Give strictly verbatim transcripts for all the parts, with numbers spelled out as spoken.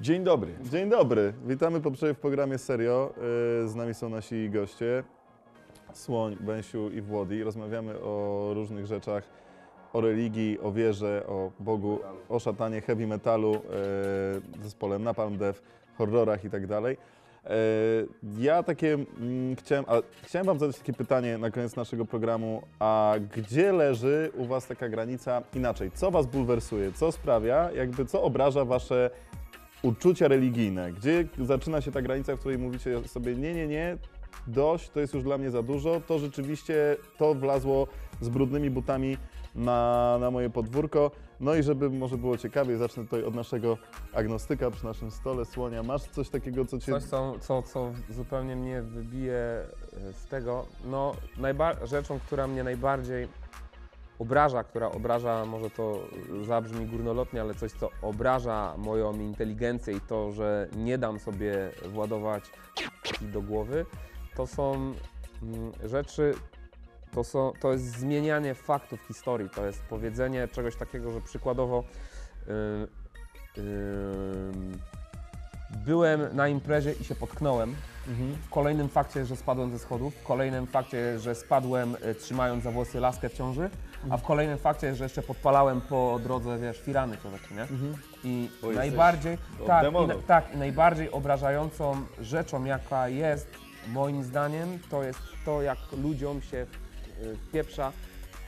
Dzień dobry. Dzień dobry. Witamy po przerwie w programie Serio. Z nami są nasi goście, Słoń, Bęsiu i Włodi. Rozmawiamy o różnych rzeczach, o religii, o wierze, o Bogu, o szatanie, heavy metalu, zespole Napalm Death, horrorach i tak dalej. Ja takie mm, chciałem, a, chciałem wam zadać takie pytanie na koniec naszego programu, a gdzie leży u was taka granica inaczej? Co was bulwersuje? Co sprawia, jakby co obraża wasze uczucia religijne? Gdzie zaczyna się ta granica, w której mówicie sobie nie, nie, nie, dość, to jest już dla mnie za dużo, to rzeczywiście to wlazło z brudnymi butami na, na moje podwórko. No i żeby może było ciekawiej, zacznę tutaj od naszego agnostyka przy naszym stole. Słonia, masz coś takiego, co cię... Coś, co, co, co zupełnie mnie wybije z tego. No, rzeczą, która mnie najbardziej obraża, która obraża, może to zabrzmi górnolotnie, ale coś, co obraża moją inteligencję i to, że nie dam sobie władować do głowy, to są rzeczy... To, są, to jest zmienianie faktów historii, to jest powiedzenie czegoś takiego, że przykładowo yy, yy, byłem na imprezie i się potknąłem, mhm. w kolejnym fakcie, że spadłem ze schodów, w kolejnym fakcie, że spadłem y, trzymając za włosy laskę w ciąży, mhm. a w kolejnym fakcie, że jeszcze podpalałem po drodze, wiesz, firany czy takie, nie? Mhm. I Bo najbardziej, tak, i, na, tak, i najbardziej obrażającą rzeczą, jaka jest, moim zdaniem, to jest to, jak ludziom się pieprza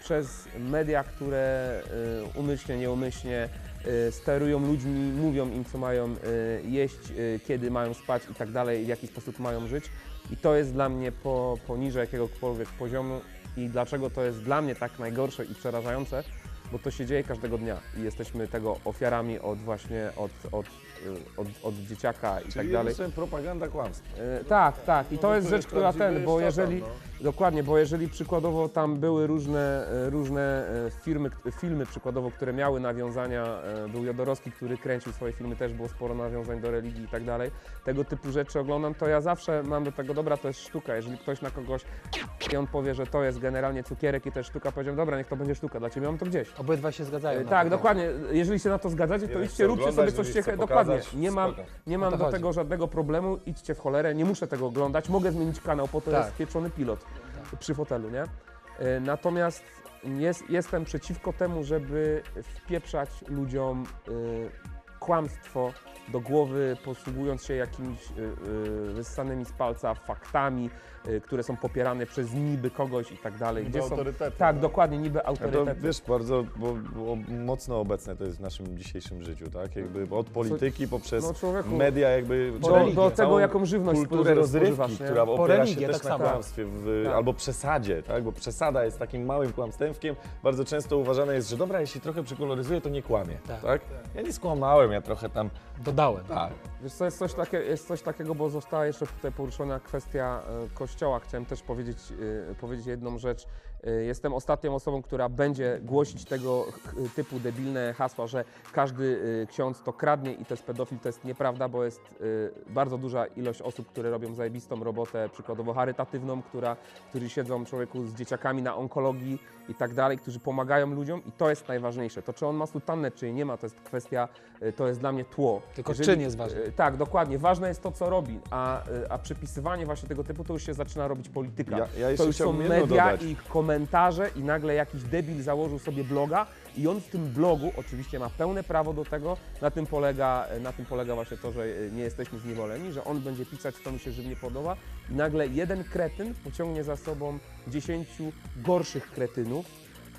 przez media, które umyślnie, nieumyślnie sterują ludźmi, mówią im, co mają jeść, kiedy mają spać i tak dalej, w jaki sposób mają żyć. I to jest dla mnie po, poniżej jakiegokolwiek poziomu. I dlaczego to jest dla mnie tak najgorsze i przerażające? Bo to się dzieje każdego dnia i jesteśmy tego ofiarami od właśnie, od, od, od, od dzieciaka i tak dalej. Czyli propaganda kłamstw. E, tak, tak. I to no, jest rzecz, która ten, bo jeżeli, tam, no. dokładnie, bo jeżeli przykładowo tam były różne, różne firmy, filmy przykładowo, które miały nawiązania, był Jodorowski, który kręcił swoje filmy, też było sporo nawiązań do religii i tak dalej. Tego typu rzeczy oglądam, to ja zawsze mam do tego, dobra, to jest sztuka, jeżeli ktoś na kogoś i on powie, że to jest generalnie cukierek i to jest sztuka, powiedziałem, dobra, niech to będzie sztuka, dla ciebie mam to gdzieś. Obydwa się zgadzają. E, tak, dokładnie. Jeżeli się na to zgadzacie, to idźcie, róbcie sobie coś ciekawego. Dokładnie. Nie mam, nie mam do tego żadnego problemu, idźcie w cholerę, nie muszę tego oglądać, mogę zmienić kanał, po to tak. jest pieczony pilot tak. przy fotelu, nie? E, natomiast jest, jestem przeciwko temu, żeby wpieprzać ludziom e, kłamstwo do głowy, posługując się jakimiś e, e, wyssanymi z palca faktami, które są popierane przez niby kogoś i tak dalej. Niby gdzie autorytety. Są, tak, no. dokładnie, niby autorytety. To, wiesz, bardzo bo, bo mocno obecne to jest w naszym dzisiejszym życiu, tak? Jakby od polityki poprzez no, człowieku, media, jakby... Do, religię, do tego, jaką żywność kulturę rozrywki, która opiera religię, się też tak na samo. Kłamstwie w, tak. albo przesadzie, tak? Bo przesada jest takim małym kłamstewkiem. Bardzo często uważane jest, że dobra, jeśli trochę przekoloryzuję, to nie kłamie, tak? tak? Ja nie skłamałem, ja trochę tam... Dodałem. Tak. Wiesz co, jest coś, takie, jest coś takiego, bo została jeszcze tutaj poruszona kwestia kości. Chciałem też powiedzieć, y, powiedzieć jedną rzecz. Y, jestem ostatnią osobą, która będzie głosić tego typu debilne hasła, że każdy y, ksiądz to kradnie i to jest pedofil. To jest nieprawda, bo jest y, bardzo duża ilość osób, które robią zajebistą robotę, przykładowo charytatywną, która, którzy siedzą człowieku z dzieciakami na onkologii i tak dalej, którzy pomagają ludziom i to jest najważniejsze. To czy on ma sutannę, czy nie ma, to jest kwestia, y, to jest dla mnie tło. Tylko jeżeli, czyn jest ważny. Y, tak, dokładnie. Ważne jest to, co robi, a, y, a przypisywanie właśnie tego typu to już się zaczyna robić polityka. Ja, ja to już są media dodać. I komentarze i nagle jakiś debil założył sobie bloga i on w tym blogu oczywiście ma pełne prawo do tego. Na tym polega, na tym polega właśnie to, że nie jesteśmy zniewoleni, że on będzie pisać, co mi się żywnie podoba i nagle jeden kretyn pociągnie za sobą dziesięciu gorszych kretynów.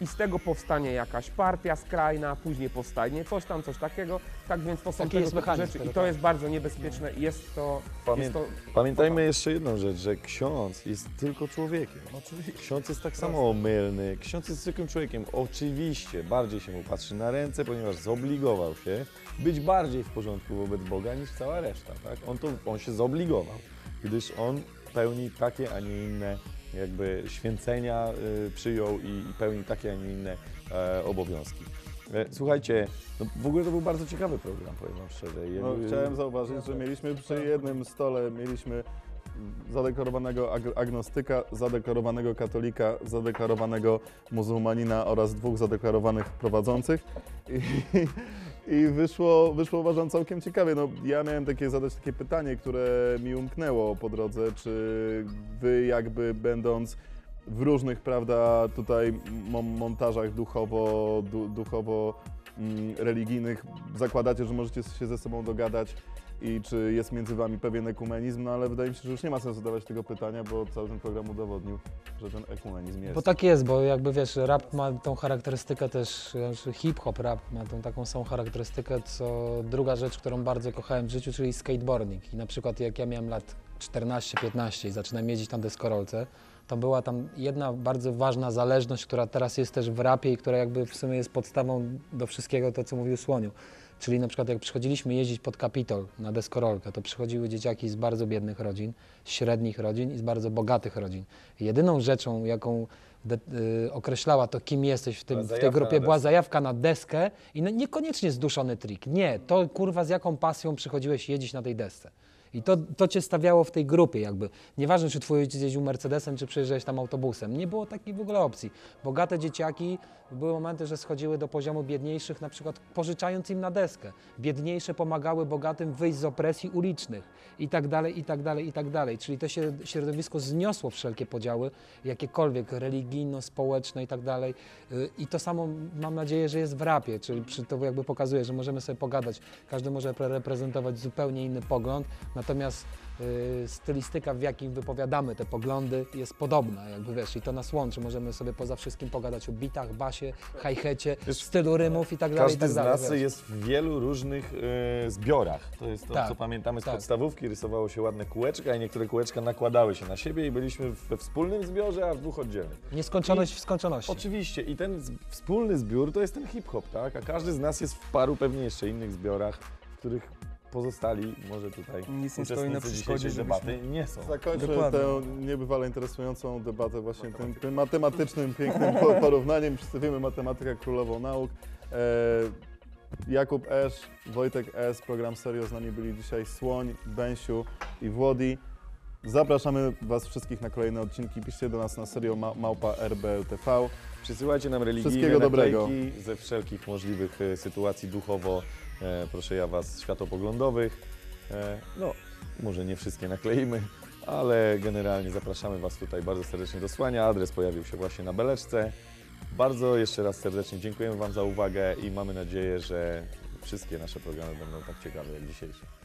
I z tego powstanie jakaś partia skrajna, później powstanie coś tam, coś takiego. Tak więc to są takie tego rzeczy i to jest bardzo niebezpieczne i jest to... Pamię jest to... Pamiętajmy Potem. jeszcze jedną rzecz, że ksiądz jest tylko człowiekiem. Oczywiście. Ksiądz jest tak samo omylny, ksiądz jest zwykłym człowiekiem. Oczywiście bardziej się mu patrzy na ręce, ponieważ zobligował się być bardziej w porządku wobec Boga niż cała reszta. Tak? On, to, on się zobligował, gdyż on pełni takie, a nie inne jakby święcenia y, przyjął i, i pełni takie, a nie inne e, obowiązki. E, słuchajcie, no w ogóle to był bardzo ciekawy program, powiem wam szczerze. Ja, no, chciałem zauważyć, ja że mieliśmy przy jednym stole, mieliśmy zadekorowanego ag agnostyka, zadekorowanego katolika, zadekorowanego muzułmanina oraz dwóch zadeklarowanych prowadzących. I, I wyszło, wyszło uważam całkiem ciekawie. No, ja miałem takie, zadać takie pytanie, które mi umknęło po drodze, czy wy jakby będąc w różnych, prawda, tutaj montażach duchowo, du, duchowo mm, religijnych zakładacie, że możecie się ze sobą dogadać i czy jest między wami pewien ekumenizm, no ale wydaje mi się, że już nie ma sensu zadawać tego pytania, bo cały ten program udowodnił, że ten ekumenizm jest. Bo tak jest, bo jakby wiesz, rap ma tą charakterystykę też, hip-hop rap ma tą taką samą charakterystykę, co druga rzecz, którą bardzo kochałem w życiu, czyli skateboarding. I na przykład jak ja miałem lat czternaście piętnaście i zaczynałem jeździć na deskorolce, to była tam jedna bardzo ważna zależność, która teraz jest też w rapie i która jakby w sumie jest podstawą do wszystkiego to, co mówił Słoniu. Czyli na przykład jak przychodziliśmy jeździć pod Kapitol na deskorolkę, to przychodziły dzieciaki z bardzo biednych rodzin, średnich rodzin i z bardzo bogatych rodzin. Jedyną rzeczą, jaką de, y, określała to, kim jesteś w, tym, w tej grupie, była zajawka na deskę i no, niekoniecznie zduszony trik. Nie, to kurwa z jaką pasją przychodziłeś jeździć na tej desce. I to, to cię stawiało w tej grupie jakby. Nieważne, czy twój ojciec jeździł Mercedesem, czy przyjeżdżałeś tam autobusem. Nie było takiej w ogóle opcji. Bogate dzieciaki, były momenty, że schodziły do poziomu biedniejszych, na przykład pożyczając im na deskę. Biedniejsze pomagały bogatym wyjść z opresji ulicznych i tak dalej, i tak dalej, i tak dalej. Czyli to się, środowisko zniosło wszelkie podziały, jakiekolwiek religijno-społeczne i tak dalej. I to samo mam nadzieję, że jest w rapie, czyli to jakby pokazuje, że możemy sobie pogadać. Każdy może reprezentować zupełnie inny pogląd. Natomiast y, stylistyka, w jakim wypowiadamy te poglądy, jest podobna, jakby wiesz, i to nas łączy. Możemy sobie poza wszystkim pogadać o bitach, basie, hi-hacie, stylu rymów i tak dalej. Każdy z nas jest w wielu różnych y, zbiorach. To jest to, tak, co pamiętamy z tak. podstawówki. Rysowało się ładne kółeczka i niektóre kółeczka nakładały się na siebie i byliśmy we wspólnym zbiorze, a w dwóch oddzielnych. Nieskończoność I, w skończoności. Oczywiście. I ten z, wspólny zbiór to jest ten hip-hop, tak? A każdy z nas jest w paru pewnie jeszcze innych zbiorach, w których pozostali, może tutaj nic nie stoi na przeszkodzie, debaty nie są. Zakończę Dokładnie. tę niebywale interesującą debatę właśnie tym, tym matematycznym, pięknym porównaniem. Przedstawimy matematykę królową nauk. E, Jakub Esz, Wojtek S, program Serio, z nami byli dzisiaj Słoń, Bęsiu i Włodi. Zapraszamy was wszystkich na kolejne odcinki. Piszcie do nas na serio małpa R B L T V. Przysyłajcie nam religijne naklejki ze wszelkich możliwych sytuacji duchowo, E, proszę ja was, światopoglądowych, e, no może nie wszystkie nakleimy, ale generalnie zapraszamy was tutaj bardzo serdecznie do Słania, adres pojawił się właśnie na beleczce. Bardzo jeszcze raz serdecznie dziękujemy wam za uwagę i mamy nadzieję, że wszystkie nasze programy będą tak ciekawe jak dzisiejsze.